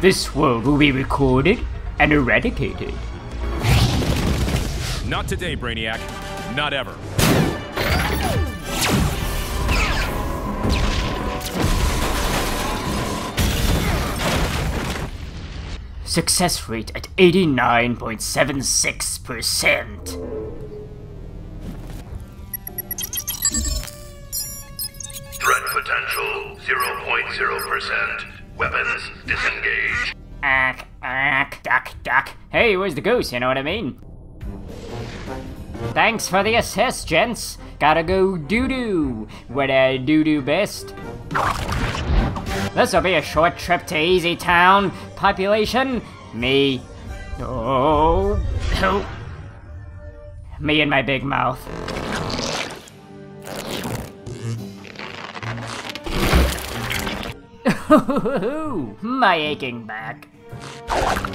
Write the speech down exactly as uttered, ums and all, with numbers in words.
This world will be recorded and eradicated. Not today, Brainiac. Not ever. Success rate at eighty-nine point seven six percent. Threat potential zero point zero percent. Weapons disengage. Ack, ack, duck, duck. Hey, where's the goose? You know what I mean? Thanks for the assist, gents. Gotta go doo-doo. What I doo-doo best. This'll be a short trip to Easy Town. Population? Me. Oh. Me and my big mouth. My aching back.